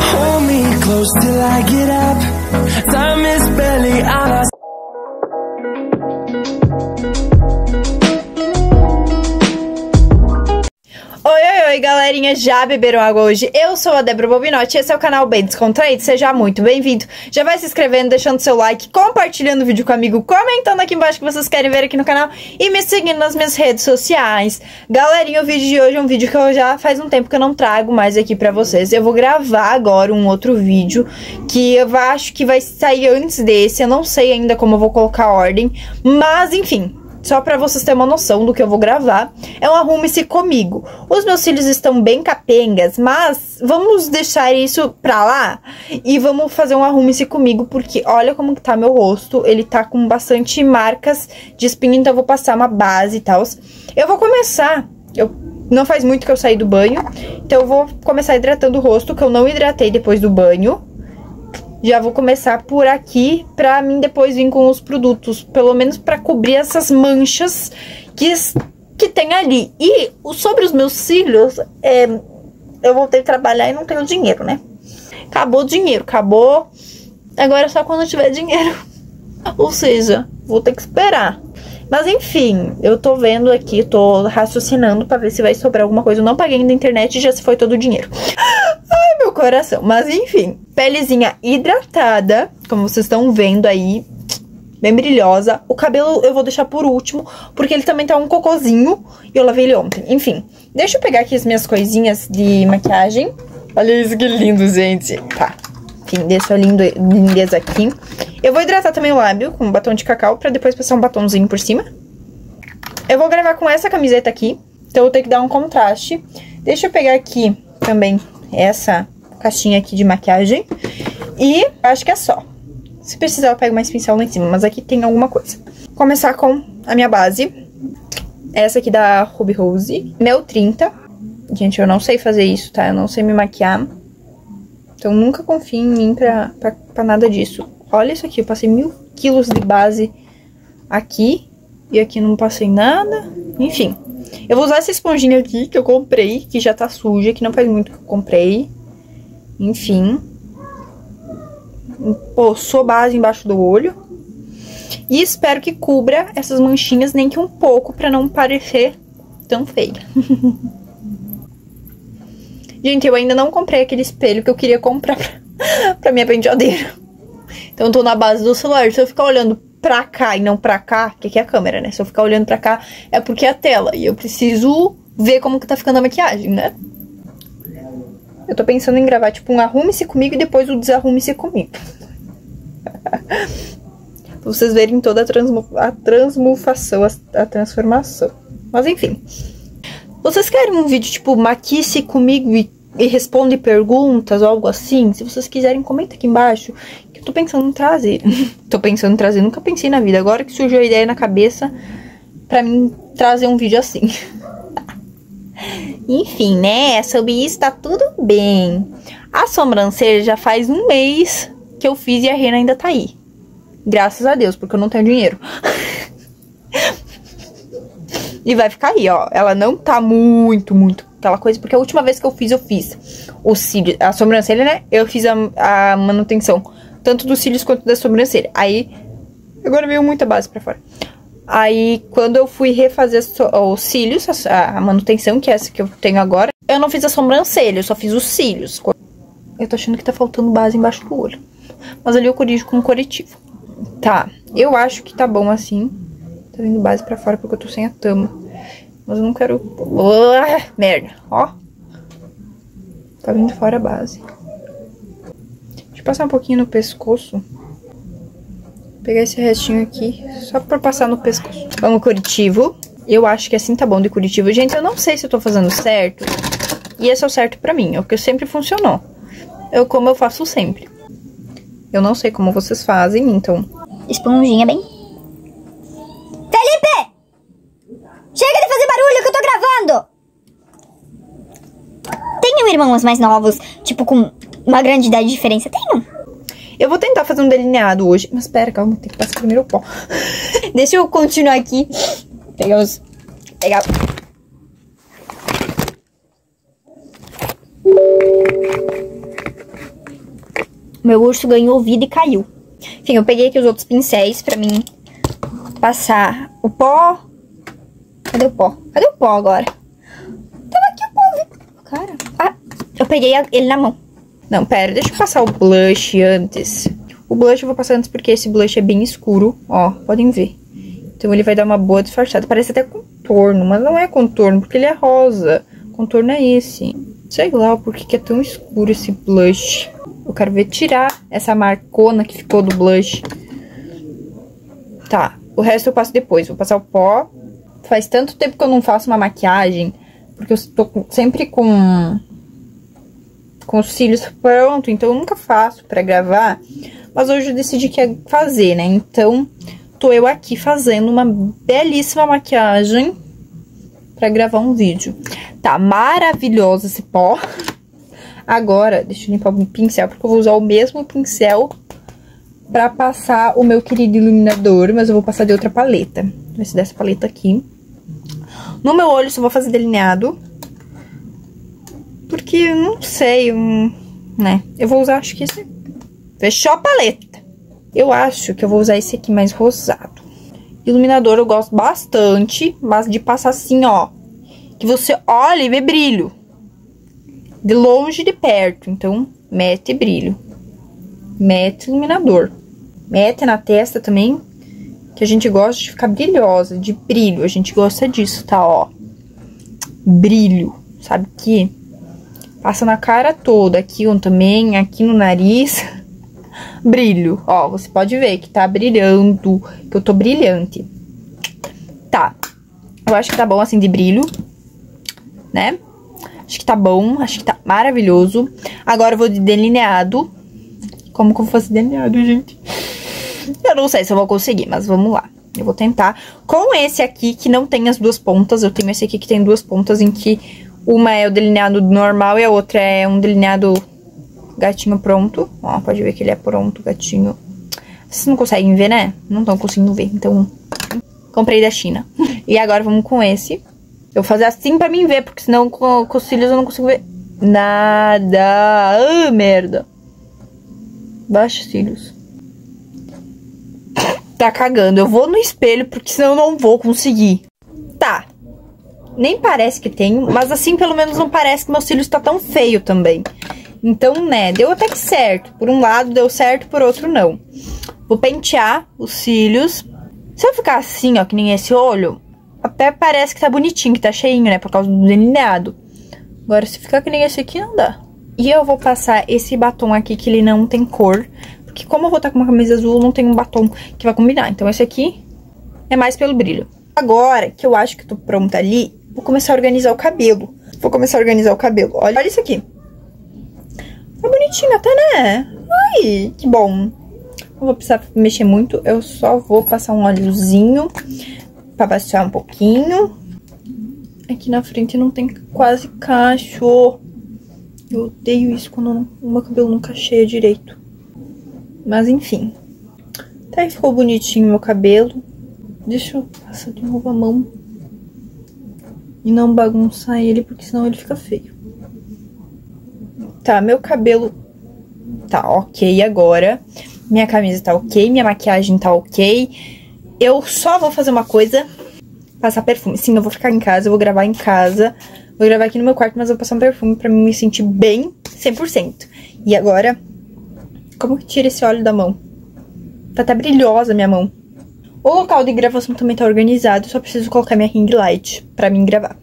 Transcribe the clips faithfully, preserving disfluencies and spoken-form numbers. Hold me close till I get up. Time is barely on our side. Oi galerinha, já beberam água hoje? Eu sou a Débora Bobinotti e esse é o canal Bem Descontraído, seja muito bem-vindo. Já vai se inscrevendo, deixando seu like, compartilhando o vídeo com o amigo, comentando aqui embaixo que vocês querem ver aqui no canal e me seguindo nas minhas redes sociais. Galerinha, o vídeo de hoje é um vídeo que eu já faz um tempo que eu não trago mais aqui pra vocês. Eu vou gravar agora um outro vídeo que eu acho que vai sair antes desse, eu não sei ainda como eu vou colocar a ordem, mas enfim... Só pra vocês terem uma noção do que eu vou gravar, é um arrume-se comigo. Os meus cílios estão bem capengas, mas vamos deixar isso pra lá e vamos fazer um arrume-se comigo, porque olha como que tá meu rosto, ele tá com bastante marcas de espinha, então eu vou passar uma base e tal. Eu vou começar, eu, não faz muito que eu saí do banho, então eu vou começar hidratando o rosto, que eu não hidratei depois do banho. Já vou começar por aqui, pra mim depois vir com os produtos, pelo menos pra cobrir essas manchas que, que tem ali. E sobre os meus cílios, é, eu voltei a trabalhar e não tenho dinheiro, né? Acabou o dinheiro, acabou. Agora é só quando eu tiver dinheiro. Ou seja, vou ter que esperar. Mas enfim, eu tô vendo aqui, tô raciocinando pra ver se vai sobrar alguma coisa. Eu não paguei ainda a internet e já se foi todo o dinheiro. Ai, meu coração. Mas enfim, pelezinha hidratada, como vocês estão vendo aí, bem brilhosa. O cabelo eu vou deixar por último, porque ele também tá um cocôzinho e eu lavei ele ontem. Enfim, deixa eu pegar aqui as minhas coisinhas de maquiagem. Olha isso que lindo, gente. Tá. Enfim, deixa a lindeza aqui. Eu vou hidratar também o lábio com um batom de cacau pra depois passar um batomzinho por cima. Eu vou gravar com essa camiseta aqui, então eu vou ter que dar um contraste. Deixa eu pegar aqui também essa caixinha aqui de maquiagem. E acho que é só. Se precisar eu pego mais pincel lá em cima, mas aqui tem alguma coisa. Vou começar com a minha base. Essa aqui da Ruby Rose. Meu trinta. Gente, eu não sei fazer isso, tá? Eu não sei me maquiar. Então nunca confie em mim pra, pra, pra nada disso. Olha isso aqui, eu passei mil quilos de base aqui, e aqui não passei nada, enfim. Eu vou usar essa esponjinha aqui que eu comprei, que já tá suja, que não faz muito que eu comprei. Enfim. Passou base embaixo do olho. E espero que cubra essas manchinhas, nem que um pouco, pra não parecer tão feia. Gente, eu ainda não comprei aquele espelho que eu queria comprar pra, pra minha penteadeira. Então eu tô na base do celular, se eu ficar olhando pra cá e não pra cá, que aqui é a câmera, né? Se eu ficar olhando pra cá é porque é a tela e eu preciso ver como que tá ficando a maquiagem, né? Eu tô pensando em gravar tipo um arrume-se comigo e depois o desarrume-se comigo. Pra vocês verem toda a, transmu a transmufação, a, a transformação. Mas enfim, vocês querem um vídeo tipo maquie-se comigo e, e responde perguntas ou algo assim? Se vocês quiserem, comenta aqui embaixo. Tô pensando em trazer, tô pensando em trazer, nunca pensei na vida, agora que surgiu a ideia na cabeça pra mim trazer um vídeo assim. Enfim, né, sobre isso tá tudo bem. A sobrancelha já faz um mês que eu fiz e a rena ainda tá aí. Graças a Deus, porque eu não tenho dinheiro. E vai ficar aí, ó, ela não tá muito, muito aquela coisa, porque a última vez que eu fiz, eu fiz o cílio, a sobrancelha, né, eu fiz a, a manutenção. Tanto dos cílios quanto da sobrancelha. Aí, agora veio muita base pra fora. Aí, quando eu fui refazer so os cílios, a, a manutenção, que é essa que eu tenho agora, eu não fiz a sobrancelha, eu só fiz os cílios. Eu tô achando que tá faltando base embaixo do olho. Mas ali eu corrijo com um corretivo. Tá, eu acho que tá bom assim. Tá vindo base pra fora porque eu tô sem a tama. Mas eu não quero... Uah, merda, ó. Tá vindo fora a base. Passar um pouquinho no pescoço. Vou pegar esse restinho aqui, só pra passar no pescoço. Vamos corretivo. Eu acho que assim tá bom de corretivo. Gente, eu não sei se eu tô fazendo certo. E esse é o certo pra mim, é o que sempre funcionou. Eu como eu faço sempre. Eu não sei como vocês fazem, então... Esponjinha bem... Felipe! Chega de fazer barulho que eu tô gravando! Tenho irmãos mais novos, tipo com... uma grande idade de diferença, tenho. Eu vou tentar fazer um delineado hoje. Mas pera, calma, tem que passar primeiro o pó. Deixa eu continuar aqui. Pegar os... Pegar... Meu urso ganhou vida e caiu. Enfim, eu peguei aqui os outros pincéis pra mim passar o pó. Cadê o pó? Cadê o pó agora? Tava aqui o pó. Cara, ah, eu peguei ele na mão. Não, pera, deixa eu passar o blush antes. O blush eu vou passar antes porque esse blush é bem escuro, ó, podem ver. Então ele vai dar uma boa disfarçada. Parece até contorno, mas não é contorno porque ele é rosa. Contorno é esse. Sei lá por que é tão escuro esse blush. Eu quero ver tirar essa marcona que ficou do blush. Tá, o resto eu passo depois. Vou passar o pó. Faz tanto tempo que eu não faço uma maquiagem, porque eu tô sempre com, com os cílios prontos, então eu nunca faço pra gravar. Mas hoje eu decidi que ia fazer, né? Então, tô eu aqui fazendo uma belíssima maquiagem pra gravar um vídeo. Tá maravilhoso esse pó. Agora, deixa eu limpar o pincel, porque eu vou usar o mesmo pincel pra passar o meu querido iluminador, mas eu vou passar de outra paleta. Vai ser dessa paleta aqui. No meu olho, só vou fazer delineado, porque eu não sei, eu, né? Eu vou usar, acho que esse... Fechou a paleta! Eu acho que eu vou usar esse aqui mais rosado. Iluminador eu gosto bastante, mas de passar assim, ó. Que você olha e vê brilho. De longe e de perto, então mete brilho, mete iluminador, mete na testa também, que a gente gosta de ficar brilhosa, de brilho, a gente gosta disso, tá, ó, brilho, sabe que? Passa na cara toda, aqui também, aqui no nariz, brilho, ó, você pode ver que tá brilhando, que eu tô brilhante, tá, eu acho que tá bom assim de brilho, né? Acho que tá bom, acho que tá maravilhoso. Agora eu vou de delineado. Como que eu vou fazer delineado, gente? Eu não sei se eu vou conseguir, mas vamos lá. Eu vou tentar. Com esse aqui, que não tem as duas pontas. Eu tenho esse aqui que tem duas pontas, em que uma é o delineado normal e a outra é um delineado gatinho pronto. Ó, pode ver que ele é pronto, gatinho. Vocês não conseguem ver, né? Não estão conseguindo ver, então... Comprei da China. E agora vamos com esse. Eu vou fazer assim pra mim ver, porque senão com, com os cílios eu não consigo ver nada. Ah, merda. Baixa os cílios. Tá cagando. Eu vou no espelho, porque senão eu não vou conseguir. Tá. Nem parece que tenho, mas assim pelo menos não parece que meu cílio está tão feio também. Então, né, deu até que certo. Por um lado deu certo, por outro não. Vou pentear os cílios. Se eu ficar assim, ó, que nem esse olho... Até parece que tá bonitinho, que tá cheinho, né? Por causa do delineado. Agora, se ficar que nem esse aqui, não dá. E eu vou passar esse batom aqui, que ele não tem cor. Porque como eu vou estar com uma camisa azul, não tem um batom que vai combinar. Então, esse aqui é mais pelo brilho. Agora, que eu acho que tô pronta ali, vou começar a organizar o cabelo. Vou começar a organizar o cabelo. Olha, olha isso aqui. Tá bonitinho até, né? Ai, que bom. Não vou precisar mexer muito. Eu só vou passar um óleozinho... Pra baixar um pouquinho. Aqui na frente não tem quase cacho. Eu odeio isso quando não, o meu cabelo não cacheia direito. Mas enfim. Tá aí, ficou bonitinho o meu cabelo. Deixa eu passar de novo a mão. E não bagunçar ele, porque senão ele fica feio. Tá, meu cabelo tá ok agora. Minha camisa tá ok, minha maquiagem tá ok. Eu só vou fazer uma coisa, passar perfume. Sim, eu vou ficar em casa, eu vou gravar em casa. Vou gravar aqui no meu quarto, mas eu vou passar um perfume pra me sentir bem, cem por cento. E agora, como que tira esse óleo da mão? Tá até brilhosa a minha mão. O local de gravação também tá organizado, só preciso colocar minha ring light pra mim gravar.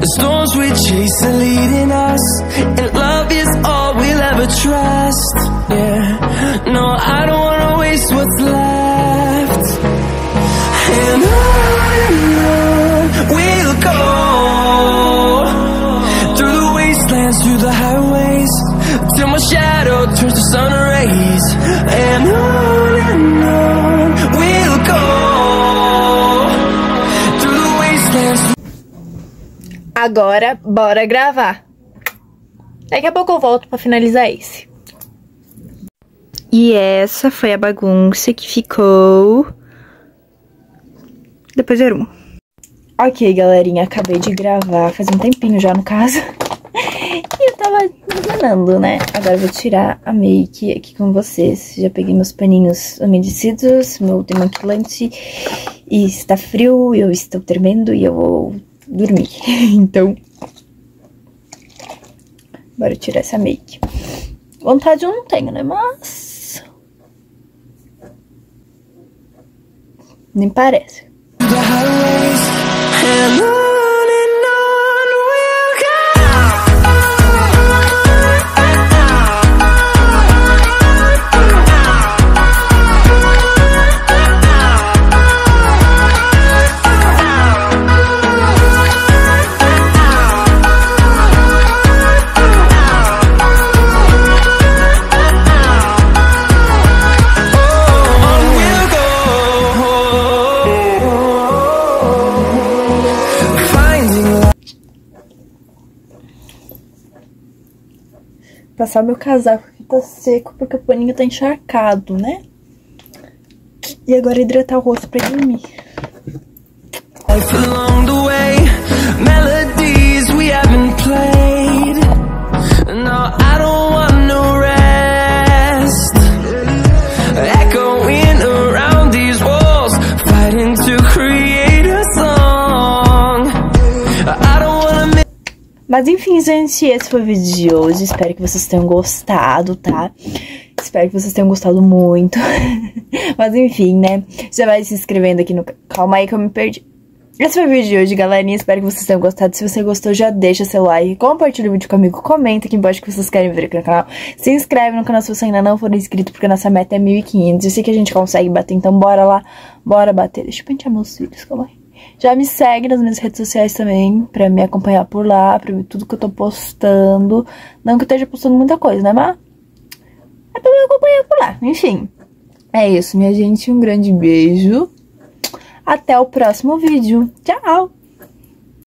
The storms we chase are leading us, and love is all we'll ever trust. Yeah, no, I don't wanna waste what's left. And on we'll go through the wastelands, through the highways, till my shadow turns to sun rays. And on and on we'll go through the wastelands. Agora, bora gravar. Daqui a pouco eu volto pra finalizar esse. E essa foi a bagunça que ficou. Depois eu arrumo. Ok, galerinha, acabei de gravar faz um tempinho já, no caso. E eu tava desenhando, né? Agora eu vou tirar a make aqui com vocês. Já peguei meus paninhos umedecidos, meu demaquilante. E está frio, eu estou tremendo e eu vou dormir. Então, bora tirar essa make. Vontade eu não tenho, né? Mas nem parece. Passar meu casaco que tá seco porque o paninho tá encharcado, né? E agora hidratar o rosto pra dormir. Mas enfim, gente, esse foi o vídeo de hoje. Espero que vocês tenham gostado, tá? Espero que vocês tenham gostado muito. Mas enfim, né? Já vai se inscrevendo aqui no... Calma aí que eu me perdi. Esse foi o vídeo de hoje, galerinha. Espero que vocês tenham gostado. Se você gostou, já deixa seu like. Compartilha o vídeo comigo. Comenta aqui embaixo o que vocês querem ver aqui no canal. Se inscreve no canal se você ainda não for inscrito, porque a nossa meta é mil e quinhentos. Eu sei que a gente consegue bater, então bora lá. Bora bater. Deixa eu pentear meus filhos, calma aí. Já me segue nas minhas redes sociais também, pra me acompanhar por lá, pra ver tudo que eu tô postando. Não que eu esteja postando muita coisa, né, mas é pra me acompanhar por lá. Enfim, é isso, minha gente. Um grande beijo. Até o próximo vídeo. Tchau!